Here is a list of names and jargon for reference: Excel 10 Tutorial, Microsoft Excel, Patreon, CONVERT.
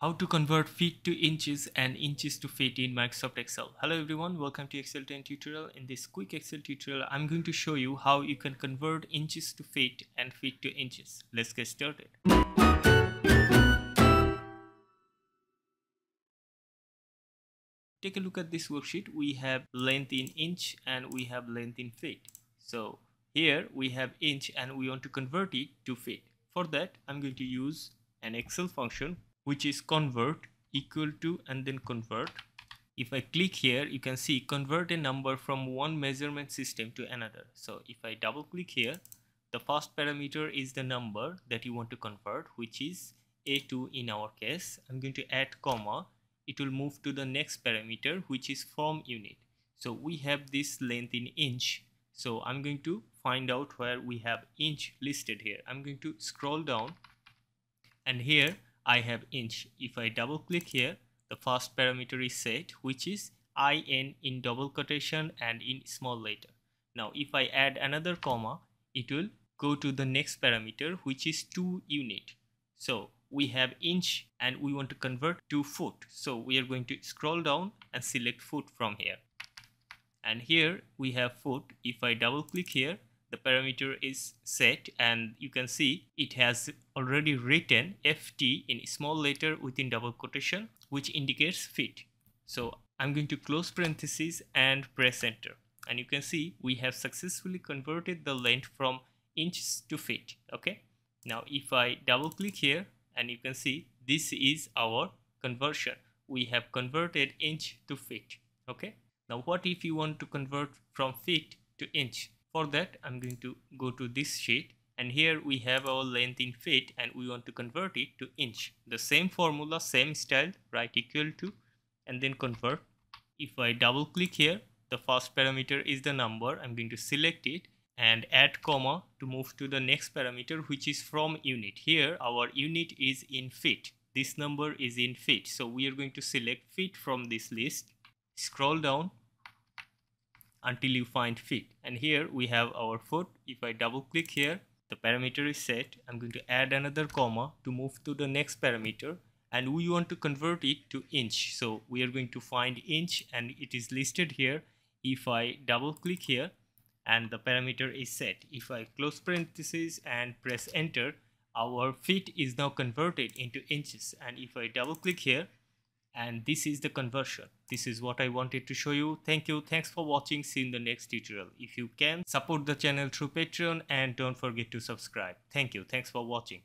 How to convert feet to inches and inches to feet in Microsoft Excel. Hello everyone, welcome to Excel 10 tutorial. In this quick Excel tutorial, I'm going to show you how you can convert inches to feet and feet to inches. Let's get started. Take a look at this worksheet. We have length in inch and we have length in feet. So here we have inch and we want to convert it to feet. For that, I'm going to use an Excel function which is convert equal to and then convert. If I click here, you can see convert a number from one measurement system to another. So if I double click here, the first parameter is the number that you want to convert, which is A2 in our case. I'm going to add comma. It will move to the next parameter, which is from unit. So we have this length in inch. So I'm going to find out where we have inch listed here. I'm going to scroll down and here I have inch. If I double click here, the first parameter is set, which is IN in double quotation and in small letter. Now if I add another comma, it will go to the next parameter, which is 2 unit. So we have inch and we want to convert to foot. So we are going to scroll down and select foot from here. And here we have foot. If I double click here, the parameter is set and you can see it has already written FT in small letter within double quotation, which indicates feet. So I'm going to close parentheses and press enter. And you can see we have successfully converted the length from inches to feet. Okay. Now if I double click here, and you can see this is our conversion. We have converted inch to feet. Okay. Now what if you want to convert from feet to inch? For that, I'm going to go to this sheet and here we have our length in feet and we want to convert it to inch. The same formula, same style, write equal to and then convert. If I double click here, the first parameter is the number. I'm going to select it and add comma to move to the next parameter, which is from unit. Here our unit is in feet. This number is in feet. So we are going to select feet from this list. Scroll down until you find feet, and here we have our foot. If I double click here, the parameter is set. I'm going to add another comma to move to the next parameter and we want to convert it to inch. So we are going to find inch and it is listed here. If I double click here and the parameter is set. If I close parentheses and press enter, our feet is now converted into inches. And if I double click here, and this is the conversion. This is what I wanted to show you. Thank you. Thanks for watching. See you in the next tutorial. If you can, support the channel through Patreon and don't forget to subscribe. Thank you. Thanks for watching.